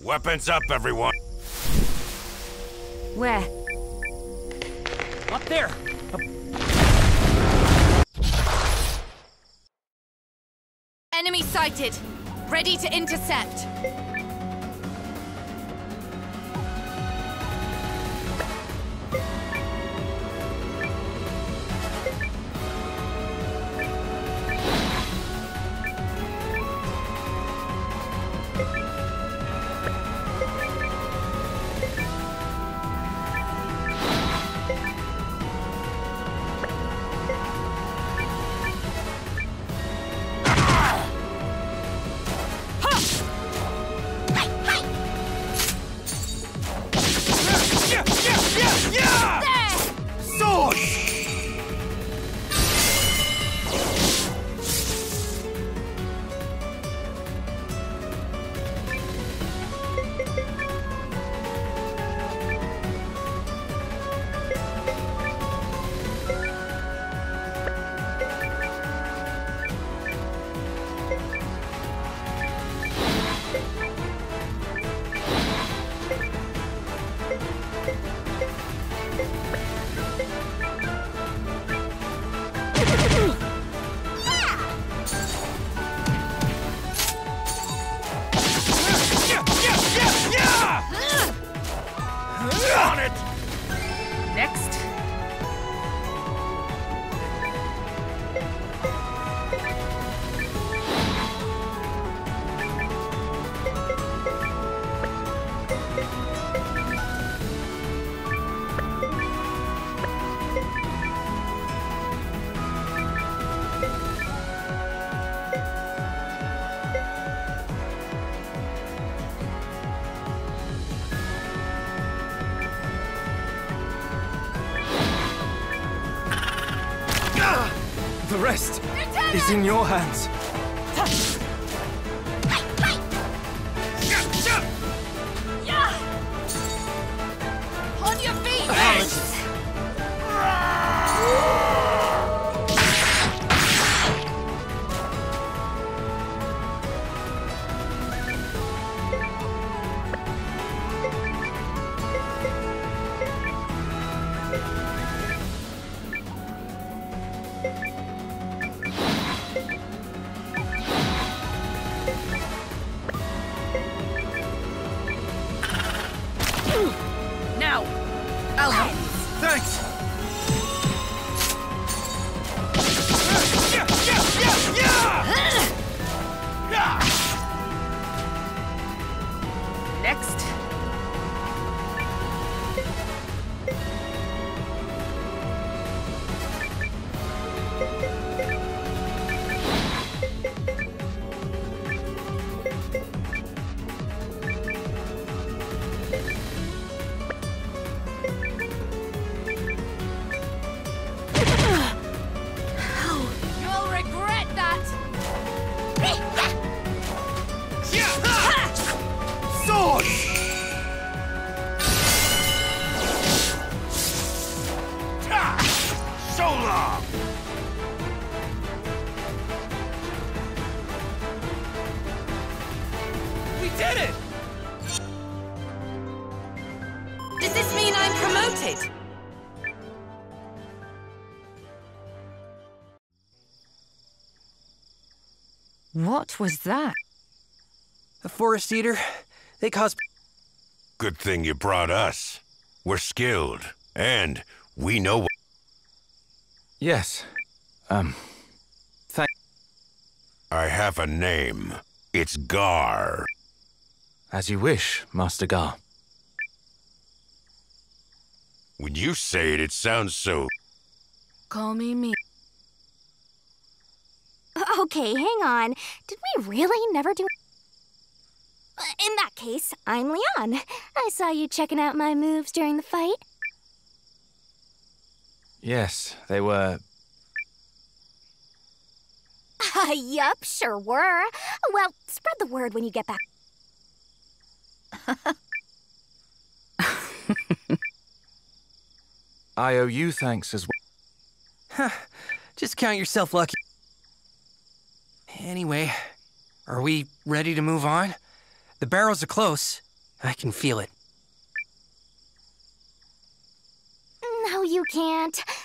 Weapons up, everyone. Where? Up there. Up. Enemy sighted. Ready to intercept. The rest is in your hands. On your feet! What was that? A Forest Eater. They caused... Good thing you brought us. We're skilled, and we know what... Yes. Thank... I have a name. It's Gar. As you wish, Master Gar. When you say it, it sounds so... Call me. Okay, hang on. Did we really never do... In that case, I'm Leon. I saw you checking out my moves during the fight. Yes, they were... Yup, sure were. Well, spread the word when you get back. I owe you thanks as well. Huh. Just count yourself lucky. Anyway, are we ready to move on? The barrels are close. I can feel it. No, you can't.